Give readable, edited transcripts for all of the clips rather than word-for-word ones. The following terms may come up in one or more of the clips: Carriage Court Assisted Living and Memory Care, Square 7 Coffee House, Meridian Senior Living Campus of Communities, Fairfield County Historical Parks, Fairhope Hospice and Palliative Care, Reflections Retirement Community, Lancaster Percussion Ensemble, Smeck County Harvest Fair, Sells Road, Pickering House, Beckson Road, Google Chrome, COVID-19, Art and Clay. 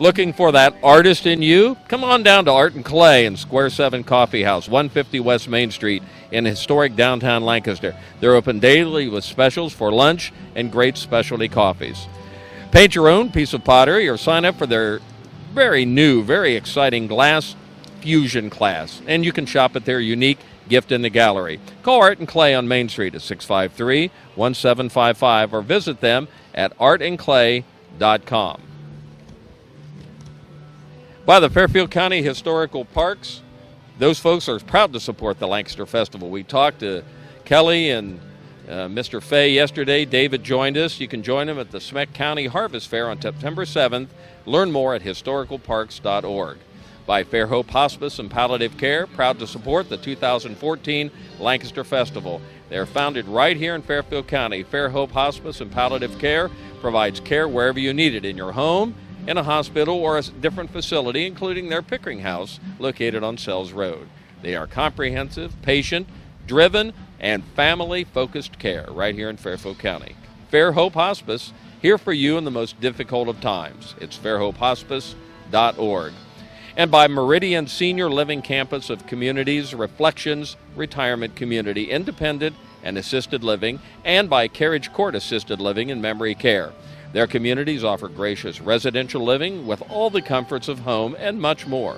Looking for that artist in you? Come on down to Art and Clay and Square 7 Coffee House, 150 West Main Street in historic downtown Lancaster. They're open daily with specials for lunch and great specialty coffees. Paint your own piece of pottery or sign up for their very new, very exciting glass fusion class. And you can shop at their unique gift in the gallery. Call Art and Clay on Main Street at 653-1755 or visit them at artandclay.com. By the Fairfield County Historical Parks, those folks are proud to support the Lancaster Festival. We talked to Kelly and Mr. Fay yesterday. David joined us. You can join them at the Smeck County Harvest Fair on September 7th. Learn more at historicalparks.org. By Fairhope Hospice and Palliative Care, proud to support the 2014 Lancaster Festival. They are founded right here in Fairfield County. Fairhope Hospice and Palliative Care provides care wherever you need it, in your home, in a hospital, or a different facility, including their Pickering House located on Sells Road. They are comprehensive, patient-driven, and family-focused care right here in Fairfield County. Fairhope Hospice, here for you in the most difficult of times. It's fairhopehospice.org. And by Meridian Senior Living Campus of Communities, Reflections Retirement Community, Independent and Assisted Living, and by Carriage Court Assisted Living and Memory Care. Their communities offer gracious residential living with all the comforts of home and much more.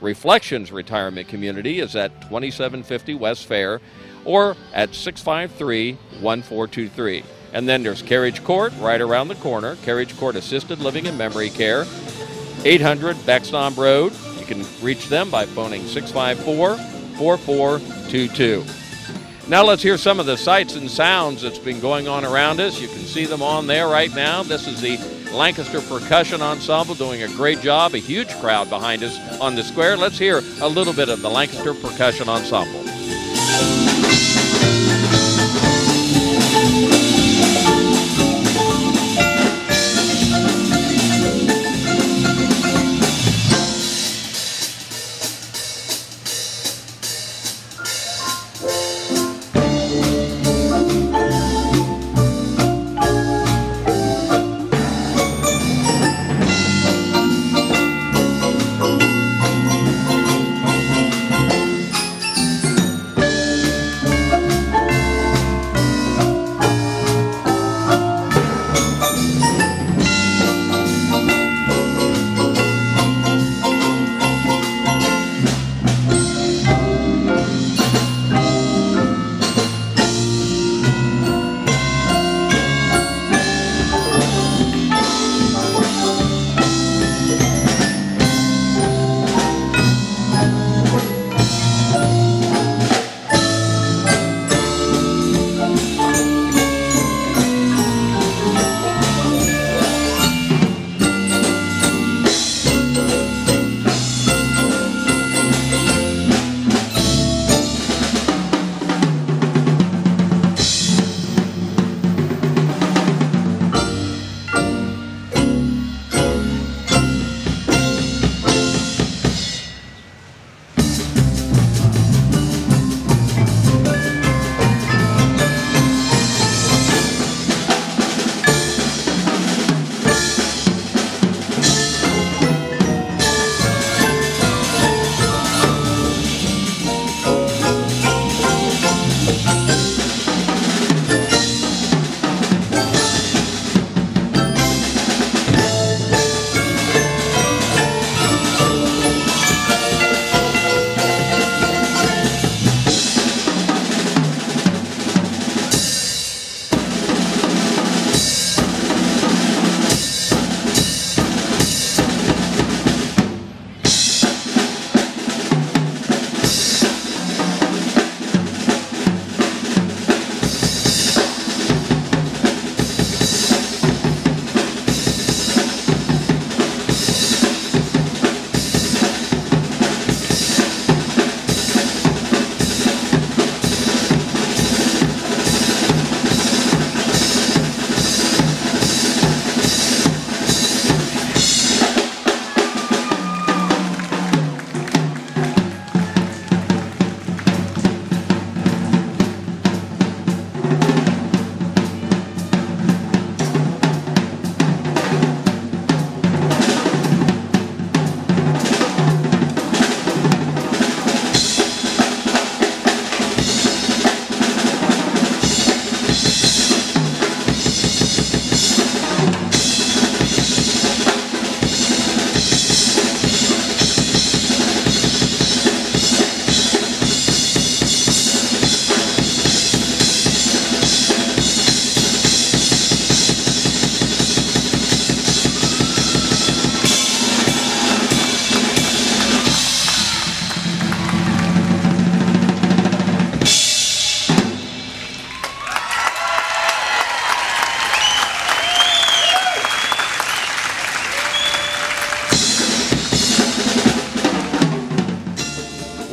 Reflections Retirement Community is at 2750 West Fair or at 653-1423. And then there's Carriage Court right around the corner, Carriage Court Assisted Living and Memory Care, 800 Beckson Road. You can reach them by phoning 654-4422. Now let's hear some of the sights and sounds that's been going on around us. You can see them on there right now. This is the Lancaster Percussion Ensemble doing a great job, a huge crowd behind us on the square. Let's hear a little bit of the Lancaster Percussion Ensemble.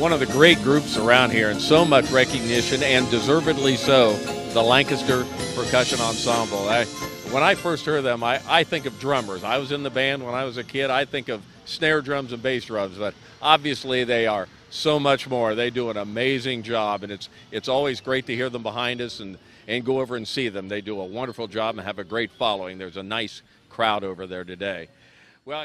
one of the great groups around here and so much recognition, and deservedly so, the Lancaster Percussion Ensemble. When I first heard them, I think of drummers. I was in the band when I was a kid. I think of snare drums and bass drums, but obviously they are so much more. They do an amazing job, and it's always great to hear them behind us and go over and see them. They do a wonderful job and have a great following. There's a nice crowd over there today. Well.